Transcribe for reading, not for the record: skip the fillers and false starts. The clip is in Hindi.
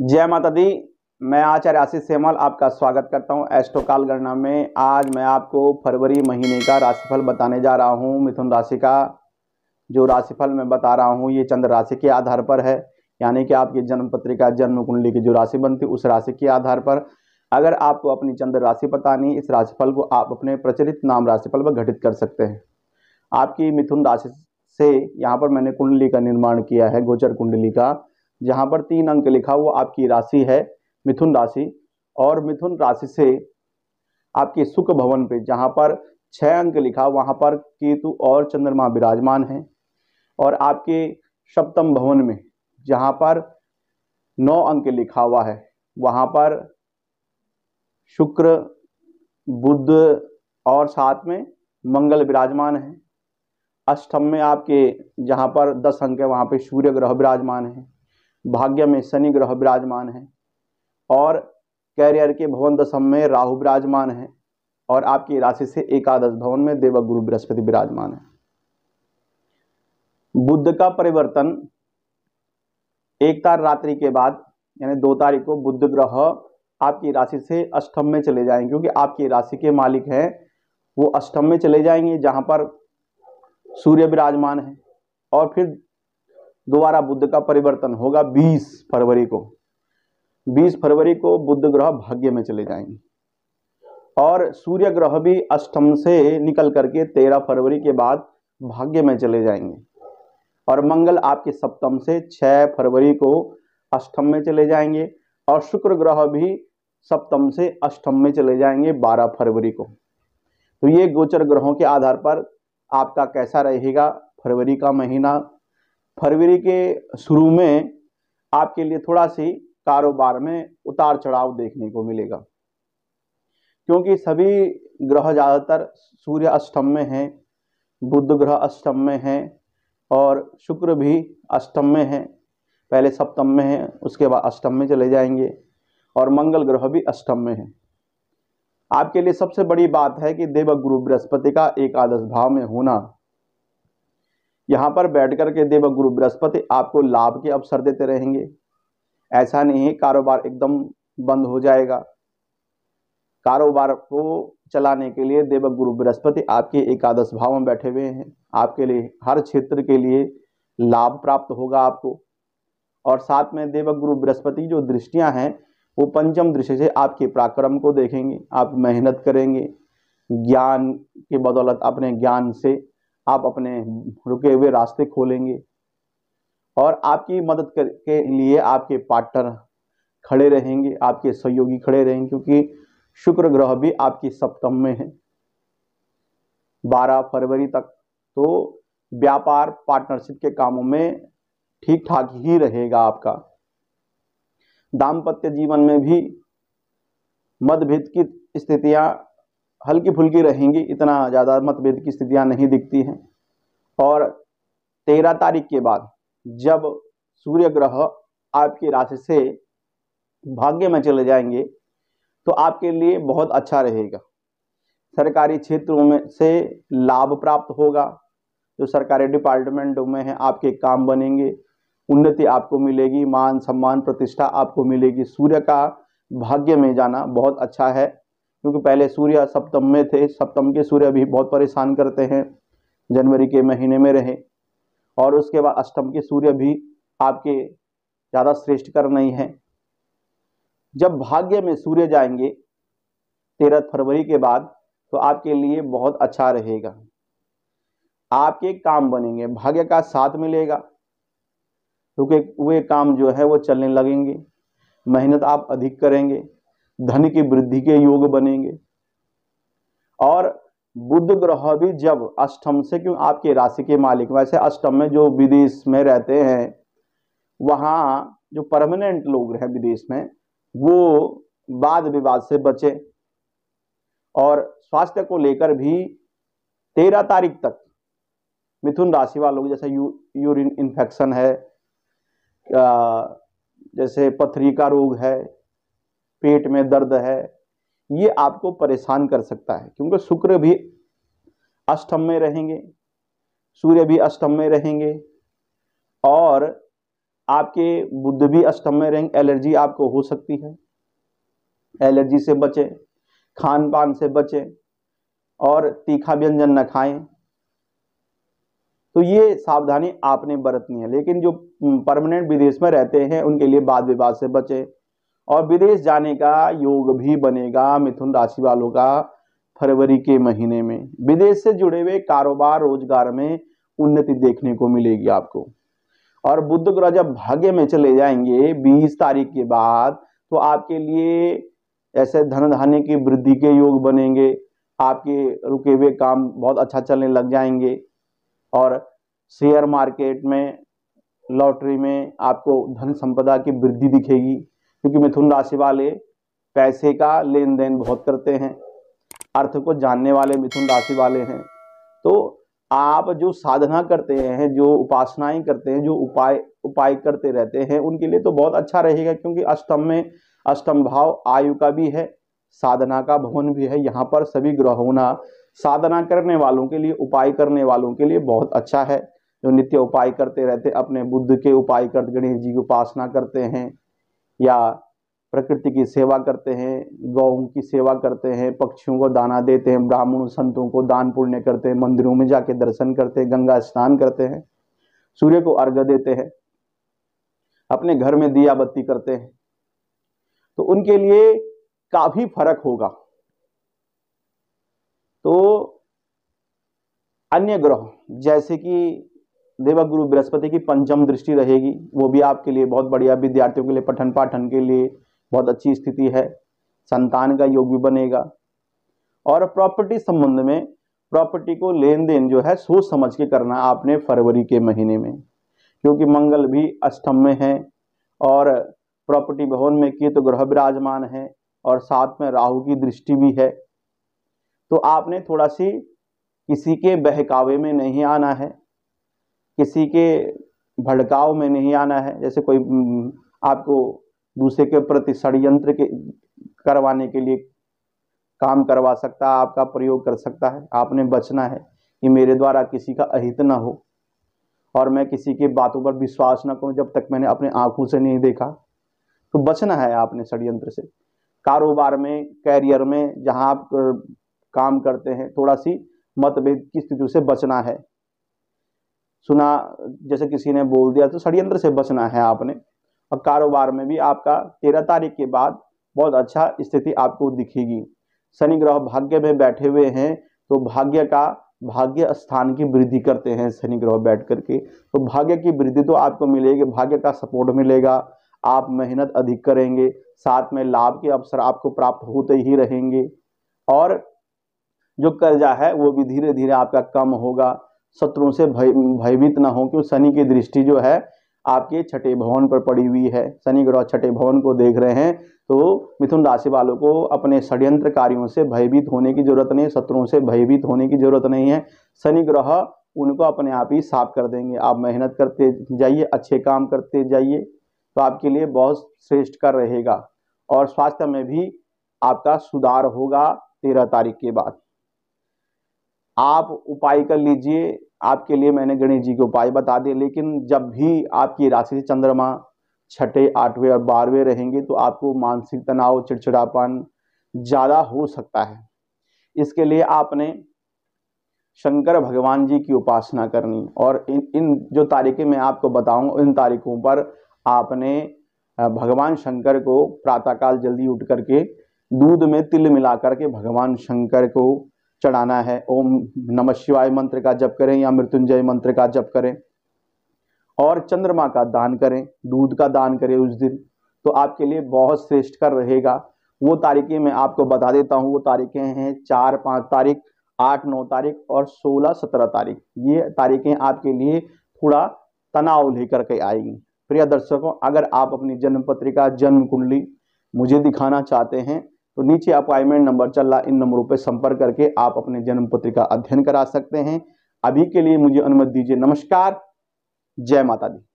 जय माता दी। मैं आचार्य राशि श्यमल आपका स्वागत करता हूं एस्टोकॉलगणना में। आज मैं आपको फरवरी महीने का राशिफल बताने जा रहा हूं। मिथुन राशि का जो राशिफल मैं बता रहा हूं ये चंद्र राशि के आधार पर है, यानी कि आपकी जन्म पत्रिका जन्म कुंडली की जो राशि बनती उस राशि के आधार पर। अगर आपको अपनी चंद्र राशि पता नहीं, इस राशिफल को आप अपने प्रचलित नाम राशिफल पर घटित कर सकते हैं। आपकी मिथुन राशि से यहाँ पर मैंने कुंडली का निर्माण किया है, गोचर कुंडली का, जहाँ पर 3 अंक लिखा वो आपकी राशि है मिथुन राशि। और मिथुन राशि से आपके सुख भवन पे जहाँ पर 6 अंक लिखा वहाँ पर केतु और चंद्रमा विराजमान हैं। और आपके सप्तम भवन में जहाँ पर 9 अंक लिखा हुआ है वहाँ पर शुक्र, बुध और साथ में मंगल विराजमान है। अष्टम में आपके जहाँ पर 10 अंक है वहाँ पे सूर्य ग्रह विराजमान है। भाग्य में शनि ग्रह विराजमान है। और कैरियर के भवन 10 में राहु विराजमान है। और आपकी राशि से एकादश भवन में देवगुरु बृहस्पति विराजमान है। बुध का परिवर्तन 1 तारीख रात्रि के बाद यानी 2 तारीख को बुध ग्रह आपकी राशि से अष्टम में चले जाएंगे, क्योंकि आपकी राशि के मालिक हैं वो अष्टम में चले जाएंगे जहाँ पर सूर्य विराजमान है। और फिर दोबारा बुध का परिवर्तन होगा 20 फरवरी को। 20 फरवरी को बुध ग्रह भाग्य में चले जाएंगे और सूर्य ग्रह भी अष्टम से निकल करके 13 फरवरी के बाद भाग्य में चले जाएंगे। और मंगल आपके सप्तम से 6 फरवरी को अष्टम में चले जाएंगे। और शुक्र ग्रह भी सप्तम से अष्टम में चले जाएंगे 12 फरवरी को। तो ये गोचर ग्रहों के आधार पर आपका कैसा रहेगा फरवरी का महीना। फरवरी के शुरू में आपके लिए थोड़ा सी कारोबार में उतार चढ़ाव देखने को मिलेगा, क्योंकि सभी ग्रह ज़्यादातर सूर्य अष्टम में हैं, बुध ग्रह अष्टम में हैं और शुक्र भी अष्टम में हैं। पहले सप्तम में हैं, उसके बाद अष्टम में चले जाएंगे और मंगल ग्रह भी अष्टम में है। आपके लिए सबसे बड़ी बात है कि देवगुरु बृहस्पति का एकादश भाव में होना, यहाँ पर बैठ कर के देवगुरु बृहस्पति आपको लाभ के अवसर देते रहेंगे। ऐसा नहीं है कारोबार एकदम बंद हो जाएगा। कारोबार को चलाने के लिए देवगुरु बृहस्पति आपके एकादश भाव में बैठे हुए हैं। आपके लिए हर क्षेत्र के लिए लाभ प्राप्त होगा आपको। और साथ में देवगुरु बृहस्पति जो दृष्टियाँ हैं वो पंचम दृष्टि से आपके पराक्रम को देखेंगे। आप मेहनत करेंगे, ज्ञान के बदौलत अपने ज्ञान से आप अपने रुके हुए रास्ते खोलेंगे। और आपकी मदद के लिए आपके पार्टनर खड़े रहेंगे, आपके सहयोगी खड़े रहेंगे, क्योंकि शुक्र ग्रह भी आपकी सप्तम में है 12 फरवरी तक। तो व्यापार पार्टनरशिप के कामों में ठीक ठाक ही रहेगा आपका। दाम्पत्य जीवन में भी मतभेद की स्थितियां हल्की फुल्की रहेंगी, इतना ज़्यादा मतभेद की स्थितियां नहीं दिखती हैं। और 13 तारीख के बाद जब सूर्य ग्रह आपकी राशि से भाग्य में चले जाएंगे तो आपके लिए बहुत अच्छा रहेगा। सरकारी क्षेत्रों में से लाभ प्राप्त होगा, जो सरकारी डिपार्टमेंटों में है आपके काम बनेंगे, उन्नति आपको मिलेगी, मान सम्मान प्रतिष्ठा आपको मिलेगी। सूर्य का भाग्य में जाना बहुत अच्छा है, क्योंकि पहले सूर्य सप्तम में थे। सप्तम के सूर्य भी बहुत परेशान करते हैं, जनवरी के महीने में रहे। और उसके बाद अष्टम के सूर्य भी आपके ज़्यादा श्रेष्ठ कर नहीं हैं। जब भाग्य में सूर्य जाएंगे 13 फरवरी के बाद तो आपके लिए बहुत अच्छा रहेगा। आपके काम बनेंगे, भाग्य का साथ मिलेगा, रुके हुए काम जो है वो चलने लगेंगे, मेहनत आप अधिक करेंगे, धन की वृद्धि के योग बनेंगे। और बुध ग्रह भी जब अष्टम से, क्यों आपके राशि के मालिक, वैसे अष्टम में जो विदेश में रहते हैं वहाँ जो परमानेंट लोग हैं विदेश में वो वाद विवाद से बचे। और स्वास्थ्य को लेकर भी 13 तारीख तक मिथुन राशि वालों जैसे यूरिन इन्फेक्शन है, जैसे पथरी का रोग है, पेट में दर्द है, ये आपको परेशान कर सकता है। क्योंकि शुक्र भी अष्टम में रहेंगे, सूर्य भी अष्टम में रहेंगे और आपके बुध भी अष्टम में रहेंगे। एलर्जी आपको हो सकती है, एलर्जी से बचें, खान पान से बचें और तीखा व्यंजन न खाएं। तो ये सावधानी आपने बरतनी है। लेकिन जो परमानेंट विदेश में रहते हैं उनके लिए वाद विवाद से बचें और विदेश जाने का योग भी बनेगा मिथुन राशि वालों का फरवरी के महीने में। विदेश से जुड़े हुए कारोबार रोजगार में उन्नति देखने को मिलेगी आपको। और बुध ग्रह जब भाग्य में चले जाएंगे 20 तारीख के बाद तो आपके लिए ऐसे धन धान्य की वृद्धि के योग बनेंगे। आपके रुके हुए काम बहुत अच्छा चलने लग जाएंगे और शेयर मार्केट में लॉटरी में आपको धन संपदा की वृद्धि दिखेगी, क्योंकि मिथुन राशि वाले पैसे का लेन देन बहुत करते हैं, अर्थ को जानने वाले मिथुन राशि वाले हैं। तो आप जो साधना करते हैं, जो उपासनाएं करते हैं, जो उपाय करते रहते हैं उनके लिए तो बहुत अच्छा रहेगा, क्योंकि अष्टम भाव आयु का भी है, साधना का भवन भी है। यहाँ पर सभी ग्रह होना साधना करने वालों के लिए, उपाय करने वालों के लिए बहुत अच्छा है। जो नित्य उपाय करते रहते, अपने बुद्ध के उपाय करते, गणेश जी की उपासना करते हैं या प्रकृति की सेवा करते हैं, गौओं की सेवा करते हैं, पक्षियों को दाना देते हैं, ब्राह्मणों संतों को दान पुण्य करते हैं, मंदिरों में जाके दर्शन करते हैं, गंगा स्नान करते हैं, सूर्य को अर्घ्य देते हैं, अपने घर में दिया बत्ती करते हैं, तो उनके लिए काफी फर्क होगा। तो अन्य ग्रह जैसे कि देवगुरु बृहस्पति की पंचम दृष्टि रहेगी, वो भी आपके लिए बहुत बढ़िया, विद्यार्थियों के लिए पठन पाठन के लिए बहुत अच्छी स्थिति है। संतान का योग भी बनेगा और प्रॉपर्टी संबंध में प्रॉपर्टी को लेन देन जो है सोच समझ के करना आपने फरवरी के महीने में, क्योंकि मंगल भी अष्टम में है और प्रॉपर्टी भवन में केतु ग्रह विराजमान है और साथ में राहु की दृष्टि भी है। तो आपने थोड़ा सी किसी के बहकावे में नहीं आना है, किसी के भड़काव में नहीं आना है। जैसे कोई आपको दूसरे के प्रति षड्यंत्र के करवाने के लिए काम करवा सकता है, आपका प्रयोग कर सकता है। आपने बचना है कि मेरे द्वारा किसी का अहित ना हो और मैं किसी के बातों पर विश्वास ना करूं जब तक मैंने अपने आंखों से नहीं देखा। तो बचना है आपने षड्यंत्र से। कारोबार में, कैरियर में, जहां आप काम करते हैं, थोड़ा सी मतभेद की स्थिति से बचना है। सुना जैसे किसी ने बोल दिया तो षड्यंत्र से बचना है आपने। और कारोबार में भी आपका 13 तारीख के बाद बहुत अच्छा स्थिति आपको दिखेगी। शनि ग्रह भाग्य में बैठे हुए हैं तो भाग्य स्थान की वृद्धि करते हैं शनि ग्रह बैठ करके, तो भाग्य की वृद्धि तो आपको मिलेगी, भाग्य का सपोर्ट मिलेगा। आप मेहनत अधिक करेंगे, साथ में लाभ के अवसर आपको प्राप्त होते ही रहेंगे और जो कर्जा है वो भी धीरे धीरे आपका कम होगा। शत्रुओं से भयभीत ना हो, क्योंकि शनि की दृष्टि जो है आपके छठे भवन पर पड़ी हुई है। शनि ग्रह छठे भवन को देख रहे हैं, तो मिथुन राशि वालों को अपने षड्यंत्र कार्यों से भयभीत होने की जरूरत नहीं, शत्रुओं से भयभीत होने की जरूरत नहीं है। शनि ग्रह उनको अपने आप ही साफ कर देंगे। आप मेहनत करते जाइए, अच्छे काम करते जाइए तो आपके लिए बहुत श्रेष्ठ का रहेगा और स्वास्थ्य में भी आपका सुधार होगा 13 तारीख के बाद। आप उपाय कर लीजिए, आपके लिए मैंने गणेश जी के उपाय बता दिए। लेकिन जब भी आपकी राशि से चंद्रमा छठे, आठवें और 12वें रहेंगे तो आपको मानसिक तनाव, चिड़चिड़ापन ज़्यादा हो सकता है। इसके लिए आपने शंकर भगवान जी की उपासना करनी और इन जो तारीखें मैं आपको बताऊंगा इन तारीखों पर आपने भगवान शंकर को प्रातःकाल जल्दी उठ करके दूध में तिल मिला करके भगवान शंकर को चढ़ाना है। ओम नमः शिवाय मंत्र का जप करें या मृत्युंजय मंत्र का जप करें और चंद्रमा का दान करें, दूध का दान करें उस दिन, तो आपके लिए बहुत श्रेष्ठ कर रहेगा। वो तारीखें मैं आपको बता देता हूँ। वो तारीखें हैं 4-5 तारीख, 8-9 तारीख और 16-17 तारीख। ये तारीखें आपके लिए थोड़ा तनाव लेकर के आएंगी। प्रिय दर्शकों, अगर आप अपनी जन्म पत्रिका, जन्म कुंडली मुझे दिखाना चाहते हैं तो नीचे अपॉइंटमेंट नंबर चल रहा, इन नंबरों पर संपर्क करके आप अपने जन्म पत्रिका अध्ययन करा सकते हैं। अभी के लिए मुझे अनुमति दीजिए। नमस्कार, जय माता दी।